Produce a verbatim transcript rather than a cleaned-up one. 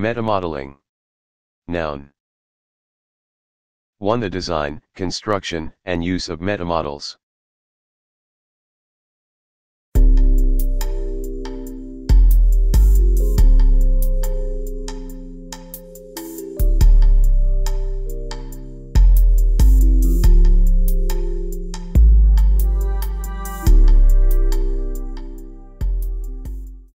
Metamodeling. Noun. one. The design, construction, and use of metamodels.